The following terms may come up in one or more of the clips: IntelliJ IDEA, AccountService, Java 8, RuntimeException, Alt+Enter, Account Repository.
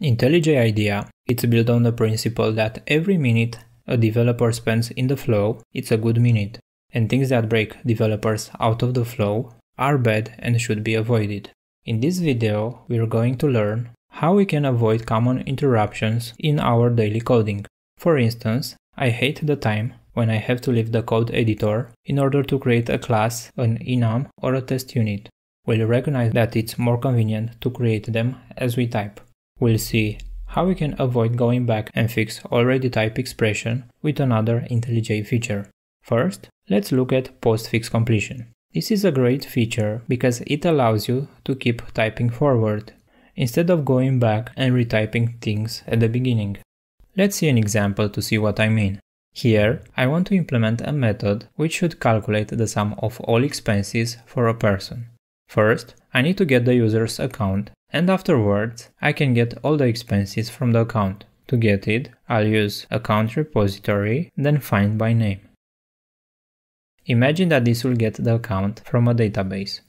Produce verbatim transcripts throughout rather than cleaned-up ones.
IntelliJ IDEA. It's built on the principle that every minute a developer spends in the flow, it's a good minute, and things that break developers out of the flow are bad and should be avoided. In this video, we're going to learn how we can avoid common interruptions in our daily coding. For instance, I hate the time when I have to leave the code editor in order to create a class, an enum, or a test unit. We'll recognize that it's more convenient to create them as we type. We'll see how we can avoid going back and fix already typed expression with another IntelliJ feature. First, let's look at post-fix completion. This is a great feature because it allows you to keep typing forward, instead of going back and retyping things at the beginning. Let's see an example to see what I mean. Here, I want to implement a method which should calculate the sum of all expenses for a person. First, I need to get the user's account, and afterwards I can get all the expenses from the account. To get it, I'll use Account Repository, then Find by Name. Imagine that this will get the account from a database.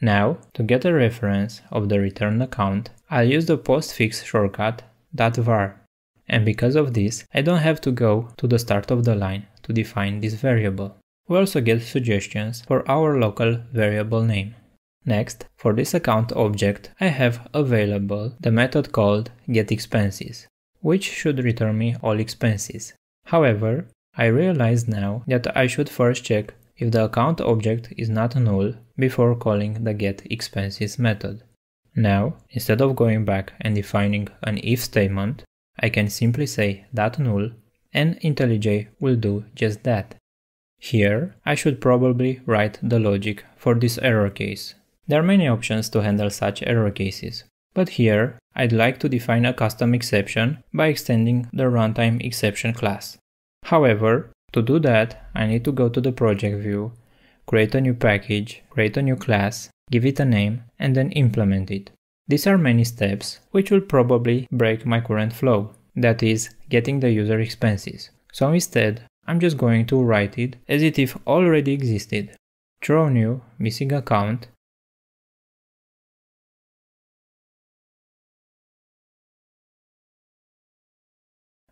Now, to get a reference of the returned account, I'll use the postfix shortcut .var, and because of this, I don't have to go to the start of the line to define this variable. We also get suggestions for our local variable name. Next, for this account object, I have available the method called getExpenses, which should return me all expenses. However, I realize now that I should first check if the account object is not null before calling the getExpenses method. Now, instead of going back and defining an if statement, I can simply say .null and IntelliJ will do just that. Here, I should probably write the logic for this error case. There are many options to handle such error cases, but here I'd like to define a custom exception by extending the RuntimeException class. However, to do that, I need to go to the project view, create a new package, create a new class, give it a name, and then implement it. These are many steps, which will probably break my current flow, that is, getting the user expenses. So instead, I'm just going to write it as it if already existed. Draw new missing account,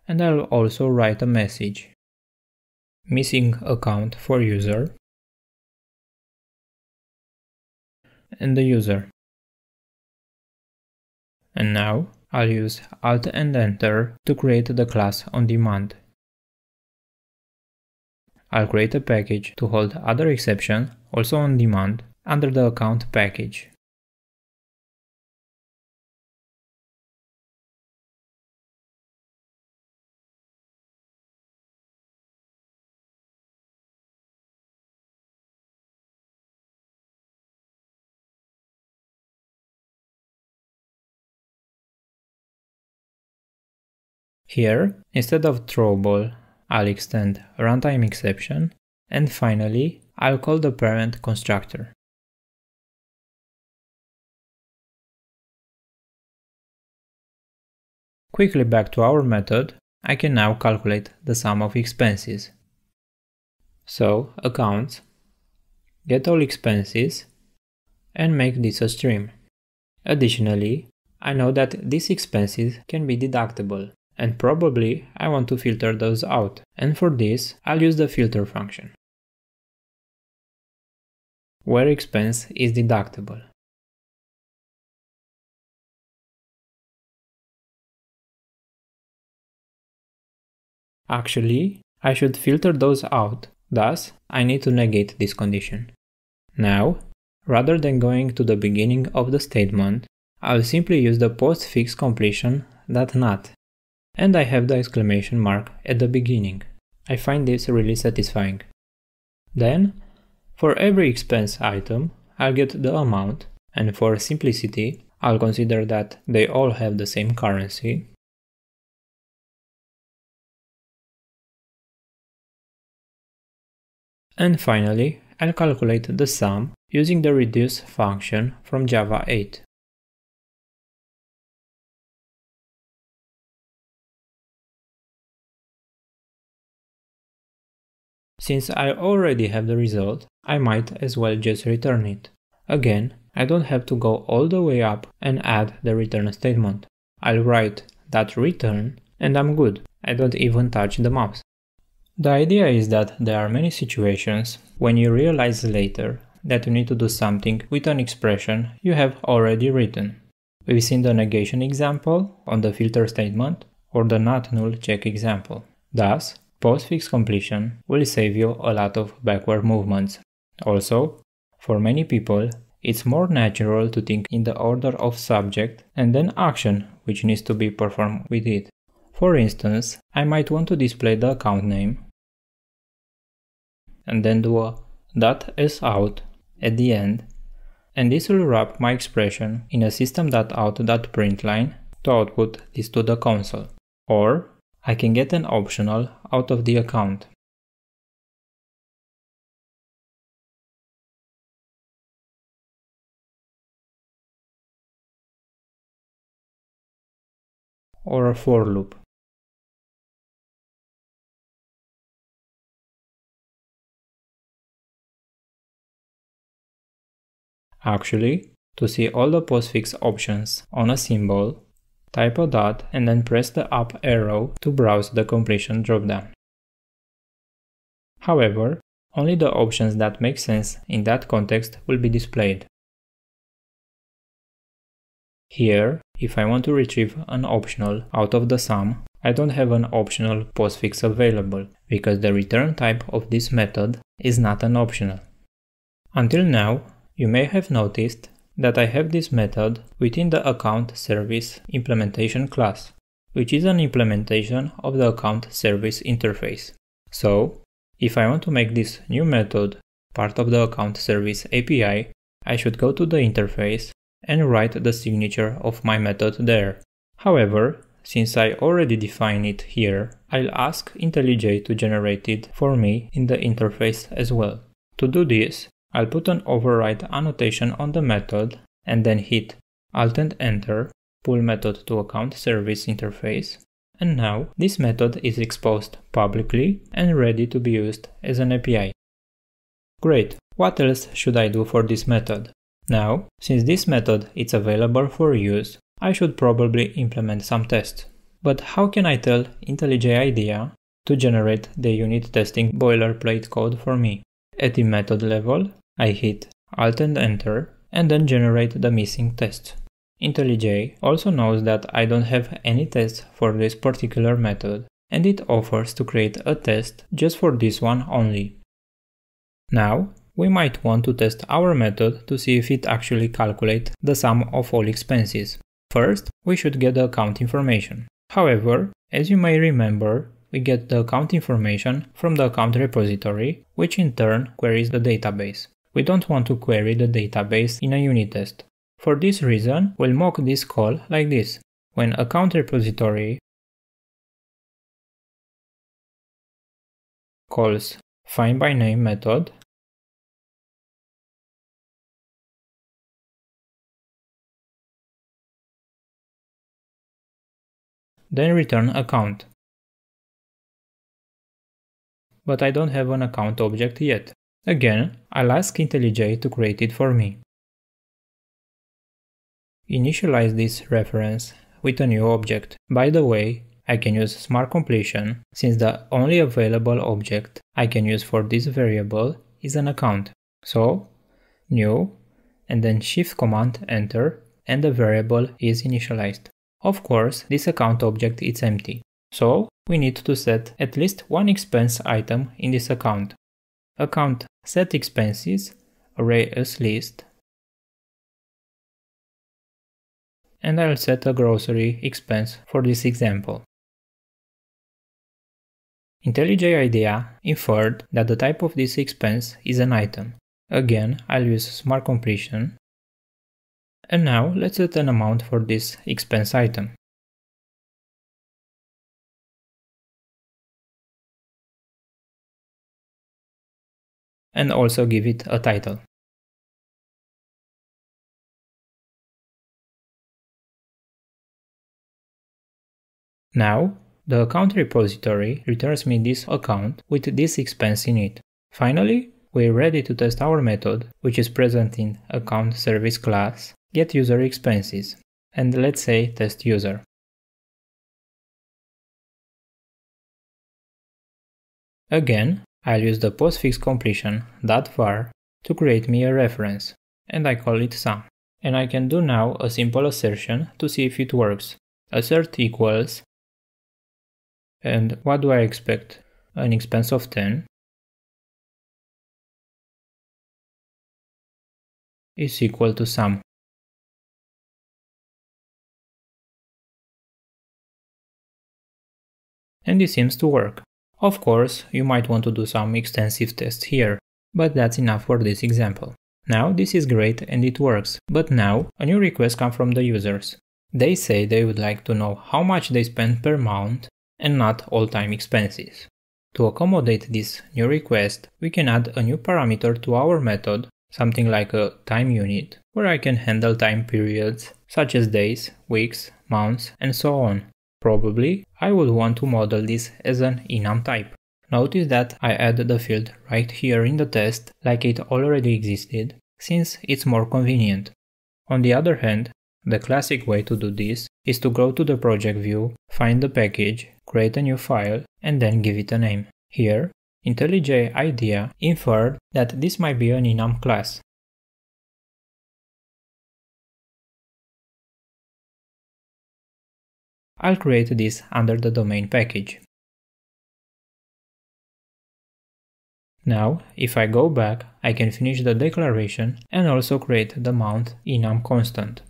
and I'll also write a message missing account for user and the user. And now I'll use Alt and Enter to create the class on demand. I'll create a package to hold other exception, also on demand, under the account package. Here, instead of throwball, I'll extend RuntimeException, and finally, I'll call the parent constructor. Quickly back to our method, I can now calculate the sum of expenses. So, accounts, get all expenses, and make this a stream. Additionally, I know that these expenses can be deductible, and probably I want to filter those out, and for this I'll use the filter function where expense is deductible. Actually, I should filter those out, thus I need to negate this condition. Now, rather than going to the beginning of the statement, I'll simply use the postfix completion .not. And I have the exclamation mark at the beginning. I find this really satisfying. Then, for every expense item, I'll get the amount, and for simplicity, I'll consider that they all have the same currency. And finally, I'll calculate the sum using the reduce function from Java eight. Since I already have the result, I might as well just return it. Again, I don't have to go all the way up and add the return statement. I'll write that return and I'm good. I don't even touch the mouse. The idea is that there are many situations when you realize later that you need to do something with an expression you have already written. We've seen the negation example on the filter statement or the not null check example. Thus, postfix completion will save you a lot of backward movements. Also, for many people, it's more natural to think in the order of subject and then action which needs to be performed with it. For instance, I might want to display the account name and then do a .sout at the end, and this will wrap my expression in a system dot out dot println to output this to the console. Or I can get an optional out of the account. Or a for loop. Actually, to see all the postfix options on a symbol, type a dot and then press the up arrow to browse the completion dropdown. However, only the options that make sense in that context will be displayed. Here, if I want to retrieve an optional out of the sum, I don't have an optional postfix available because the return type of this method is not an optional. Until now, you may have noticed that I have this method within the account service implementation class, which is an implementation of the account service interface. So, if I want to make this new method part of the account service A P I, I should go to the interface and write the signature of my method there. However, since I already define it here, I'll ask IntelliJ to generate it for me in the interface as well. To do this, I'll put an override annotation on the method and then hit Alt and Enter, pull method to account service interface, and now this method is exposed publicly and ready to be used as an A P I. Great, what else should I do for this method? Now, since this method is available for use, I should probably implement some tests. But how can I tell IntelliJ IDEA to generate the unit testing boilerplate code for me? At the method level, I hit Alt and Enter and then generate the missing test. IntelliJ also knows that I don't have any tests for this particular method and it offers to create a test just for this one only. Now, we might want to test our method to see if it actually calculates the sum of all expenses. First, we should get the account information. However, as you may remember, we get the account information from the account repository, which in turn queries the database. We don't want to query the database in a unit test. For this reason, we'll mock this call like this. When account repository calls findByName method, then return account. But I don't have an account object yet. Again, I'll ask IntelliJ to create it for me. Initialize this reference with a new object. By the way, I can use smart completion since the only available object I can use for this variable is an account. So, new, and then shift command enter, and the variable is initialized. Of course, this account object is empty, so we need to set at least one expense item in this account. Account set expenses, array as list, and I'll set a grocery expense for this example. IntelliJ IDEA inferred that the type of this expense is an item. Again, I'll use smart completion. And now let's set an amount for this expense item. And also give it a title. Now, the account repository returns me this account with this expense in it. Finally, we're ready to test our method, which is present in AccountService class, getUserExpenses, and let's say testUser. Again, I'll use the postfixCompletion.var to create me a reference, and I call it sum. And I can do now a simple assertion to see if it works. Assert equals, and what do I expect? An expense of ten is equal to sum. And it seems to work. Of course, you might want to do some extensive tests here, but that's enough for this example. Now this is great and it works, but now a new request comes from the users. They say they would like to know how much they spend per month and not all-time expenses. To accommodate this new request, we can add a new parameter to our method, something like a time unit, where I can handle time periods such as days, weeks, months, and so on. Probably, I would want to model this as an enum type. Notice that I added the field right here in the test, like it already existed, since it's more convenient. On the other hand, the classic way to do this is to go to the project view, find the package, create a new file, and then give it a name. Here, IntelliJ IDEA inferred that this might be an enum class. I'll create this under the domain package. Now, if I go back, I can finish the declaration and also create the mount enum constant.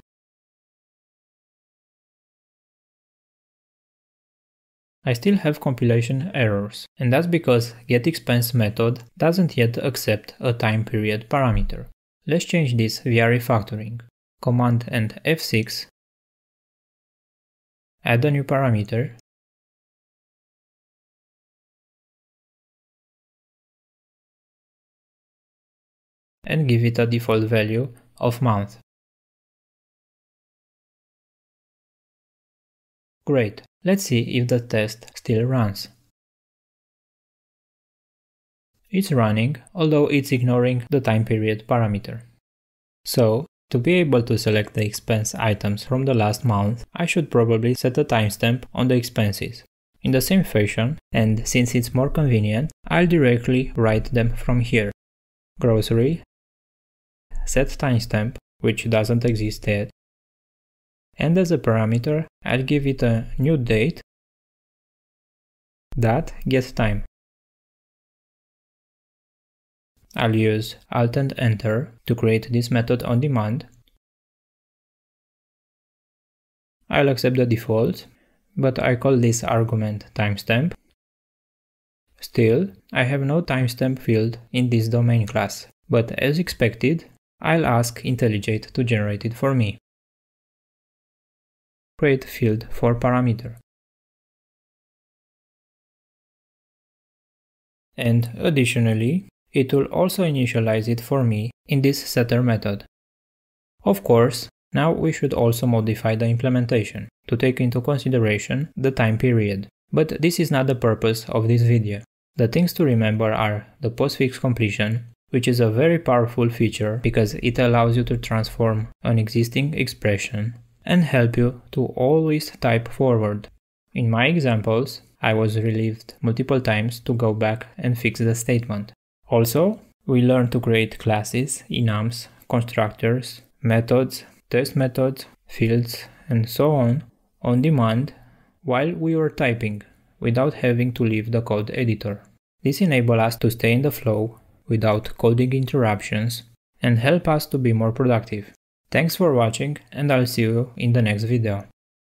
I still have compilation errors, and that's because getExpense method doesn't yet accept a time period parameter. Let's change this via refactoring. Command and F six, add a new parameter, and give it a default value of month. Great, let's see if the test still runs. It's running, although it's ignoring the time period parameter. So, to be able to select the expense items from the last month, I should probably set a timestamp on the expenses. In the same fashion, and since it's more convenient, I'll directly write them from here. Grocery, set timestamp, which doesn't exist yet, and as a parameter, I'll give it a new date dot get time. I'll use Alt and Enter to create this method on demand. I'll accept the default, but I call this argument timestamp. Still, I have no timestamp field in this domain class, but as expected, I'll ask IntelliJ to generate it for me. Create field for parameter. And additionally, it will also initialize it for me in this setter method. Of course, now we should also modify the implementation to take into consideration the time period, but this is not the purpose of this video. The things to remember are the postfix completion, which is a very powerful feature because it allows you to transform an existing expression and help you to always type forward. In my examples, I was relieved multiple times to go back and fix the statement. Also, we learned to create classes, enums, constructors, methods, test methods, fields, and so on, on demand while we were typing, without having to leave the code editor. This enables us to stay in the flow without coding interruptions and help us to be more productive. Thanks for watching, and I'll see you in the next video.